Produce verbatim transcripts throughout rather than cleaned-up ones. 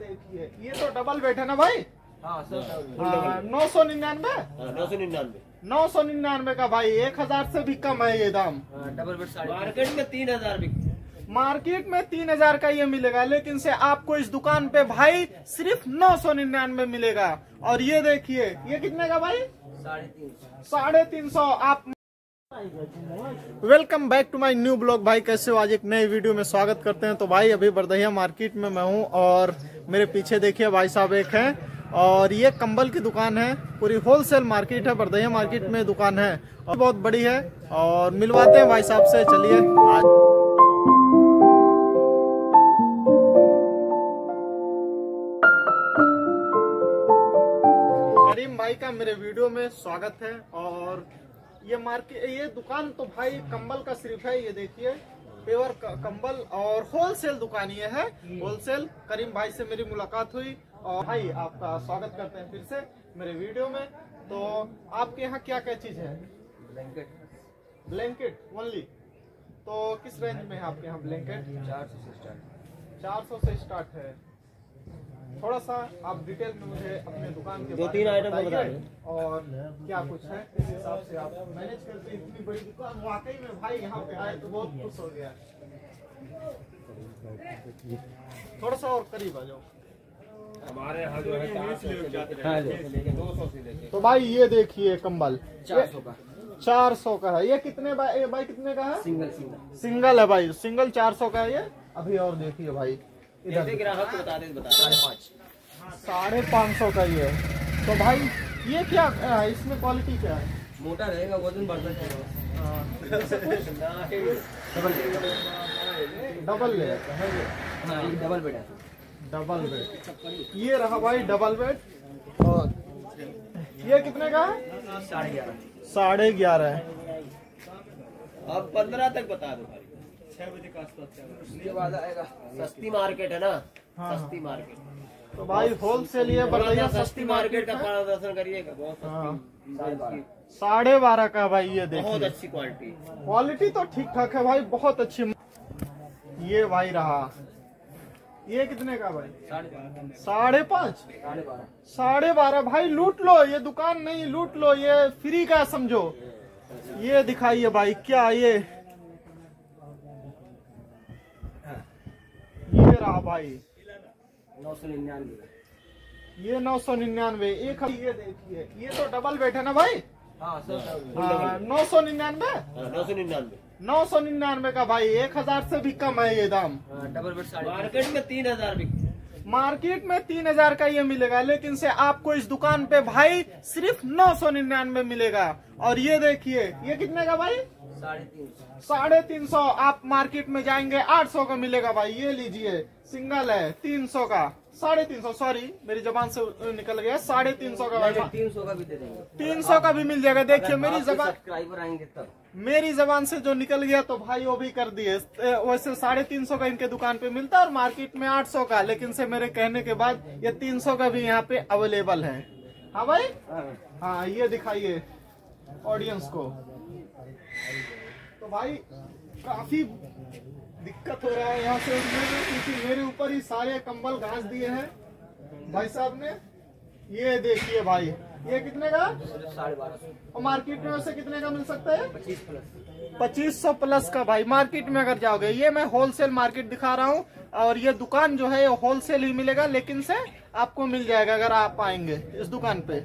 देखिए, ये तो डबल बेड है ना भाई। हाँ सर, नौ सौ निन्यानवे नौ सौ निन्यानवे नौ सौ निन्यानवे का भाई एक हजार से भी कम है ये दाम। डबल बेड मार्केट में तीन हजार बिकता है, मार्केट में तीन हजार का ये मिलेगा, लेकिन से आपको इस दुकान पे भाई सिर्फ नौ सौ निन्यानवे मिलेगा। और ये देखिए, ये कितने का भाई? साढ़े तीन सौ। आप welcome back to my new blog. भाई कैसे हो? आज एक नए वीडियो में स्वागत करते हैं। तो भाई अभी बरदहिया मार्केट में मैं हूं और मेरे पीछे देखिए भाई साहब एक हैं और ये कंबल की दुकान है। पूरी होलसेल मार्केट है, बरदहिया मार्केट में दुकान है और बहुत बड़ी है। और मिलवाते हैं भाई साहब से, चलिए। आज करीम भाई का मेरे वीडियो में स्वागत है। और ये मार्केट, ये दुकान तो भाई कंबल का सिर्फ है। ये देखिए पेवर कंबल और होलसेल दुकान ये है, होलसेल। करीम भाई से मेरी मुलाकात हुई और भाई आपका स्वागत करते हैं फिर से मेरे वीडियो में। तो आपके यहाँ क्या क्या चीज है? Blanket, blanket only. तो किस रेंज में है आपके यहाँ ब्लैंकेट? चार सौ से स्टार्ट चार सौ से स्टार्ट है। थोड़ा सा आप डिटेल में मुझे अपने दुकान के दो तीन आइटम बताइए और क्या कुछ है, इस हिसाब से आप मैनेज करते हैं इतनी बड़ी दुकान। वाकई में भाई यहाँ पे आए तो बहुत खुश हो गया। थोड़ा सा और करीब आ जाओ। हमारे यहाँ जो है दो सौ से लेके, तो भाई ये देखिए कंबल चार सौ का चार सौ का है। ये कितने भाई कितने का है? सिंगल सिंगल सिंगल है भाई, सिंगल चार सौ का है ये। अभी और देखिए भाई, ग्राहक को बता दे, बता साढ़े पाँच साढ़े पाँच सौ का ये। तो भाई ये क्या है, इसमें क्वालिटी क्या है? मोटा रहेगा, वजन बढ़ता है। डबल बेड है ये, डबल बेड है, डबल बेड। ये रहा भाई डबल बेड। और ये कितने का है? साढ़े ग्यारह साढ़े ग्यारह आप पंद्रह तक बता दो भाई, छह बजे का उसके बाद आएगा। सस्ती मार्केट है ना। हाँ। सस्ती मार्केट तो भाई होलसेल ये बरदहिया सस्ती मार्केट का प्रदर्शन करिएगा। बहुत सस्ती साढ़े बारह का भाई ये देखिए, बहुत अच्छी क्वालिटी क्वालिटी तो ठीक ठाक है भाई, बहुत अच्छी। ये भाई रहा, ये कितने का भाई? साढ़े पाँच साढ़े बारह। भाई लूट लो, ये दुकान नहीं लूट लो, ये फ्री का समझो। ये दिखाइए भाई क्या ये रहा भाई नौ सौ निन्यानवे ये नौ सौ निन्यानवे एक। ये देखिए, ये तो डबल बेड है ना भाई। हाँ सर, नौ सौ निन्यानवे नौ सौ निन्यानवे नौ सौ निन्यानवे का भाई एक हजार से भी कम है ये दाम। डबल बेड मार्केट में तीन हजार बिकता है, मार्केट में तीन हजार का ये मिलेगा, लेकिन से आपको इस दुकान पे भाई सिर्फ नौ सौ निन्यानवे मिलेगा। और ये देखिए, ये कितने का भाई? साढ़े तीन सौ साढ़े तीन सौ आप मार्केट में जाएंगे आठ सौ का मिलेगा भाई। ये लीजिए सिंगल है, तीन सौ का साढ़े तीन सौ सॉरी मेरी जबान से निकल गया, साढ़े तीन सौ का भाई। तीन सौ का भी दे देंगे, तीन सौ का भी मिल जाएगा। देखिए मेरी जबान सब्सक्राइबर आएंगे तब, मेरी जबान से जो निकल गया तो भाई वो भी कर दिए। वैसे साढ़े तीन सौ का इनके दुकान पे मिलता है और मार्केट में आठ सौ का, लेकिन से मेरे कहने के बाद ये तीन सौ का भी यहाँ पे अवेलेबल है। हाँ भाई, हाँ ये दिखाइए ऑडियंस को। तो भाई काफी दिक्कत हो रहा है यहाँ से उठने, क्योंकि मेरे ऊपर ही सारे कंबल घास दिए हैं भाई साहब ने। ये देखिए भाई, ये कितने का? साढ़े बारह सौ। और मार्केट में उसे कितने का मिल सकता है? पच्चीस प्लस पच्चीस सौ प्लस का भाई मार्केट में अगर जाओगे। ये मैं होलसेल मार्केट दिखा रहा हूँ और ये दुकान जो है होलसेल ही मिलेगा, लेकिन से आपको मिल जाएगा अगर आप आएंगे इस दुकान पे।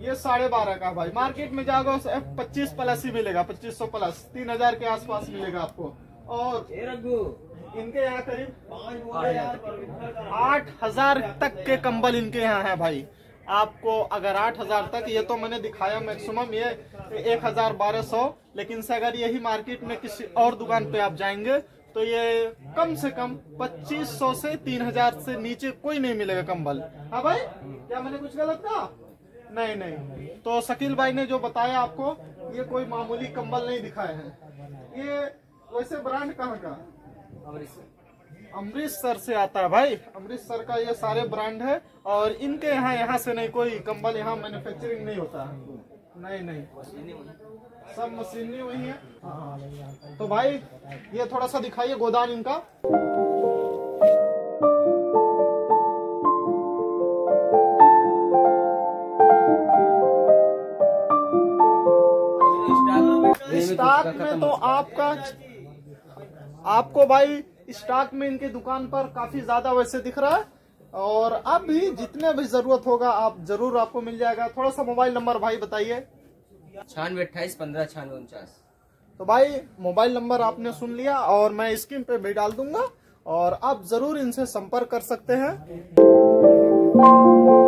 ये साढ़े बारह का भाई मार्केट में जाओगे पच्चीस प्लस ही मिलेगा, पच्चीस सौ प्लस तीन हजार के आसपास मिलेगा आपको। और इनके यहाँ करीब आठ हजार तक के कंबल इनके यहाँ है भाई। आपको अगर आठ हजार तक, ये तो मैंने दिखाया मैक्सिमम ये एक हजार बारह सौ, लेकिन से अगर यही मार्केट में किसी और दुकान पे आप जाएंगे तो ये कम से कम पच्चीस सौ से तीन हजार से नीचे कोई नहीं मिलेगा कंबल। हाँ भाई, क्या मैंने कुछ गलत कहा? नहीं नहीं। तो शकील भाई ने जो बताया आपको, ये कोई मामूली कंबल नहीं दिखाए हैं। ये वैसे ब्रांड कहाँ का? अमृतसर से आता है भाई, अमृतसर का ये सारे ब्रांड है। और इनके यहाँ यहाँ से नहीं, कोई कंबल यहाँ मैन्युफैक्चरिंग नहीं होता है। नहीं नहीं, सब मशीनी वही है। हाँ। तो भाई ये थोड़ा सा दिखाइए गोदाम इनका। तो आपका आपको भाई स्टॉक में इनकी दुकान पर काफी ज्यादा वैसे दिख रहा है, और आप भी जितने भी जरूरत होगा आप जरूर आपको मिल जाएगा। थोड़ा सा मोबाइल नंबर भाई बताइए। छियानवे अट्ठाईस पंद्रह छियानवे उनचास। तो भाई मोबाइल नंबर आपने सुन लिया और मैं स्क्रीन पे भी डाल दूंगा और आप जरूर इनसे संपर्क कर सकते हैं।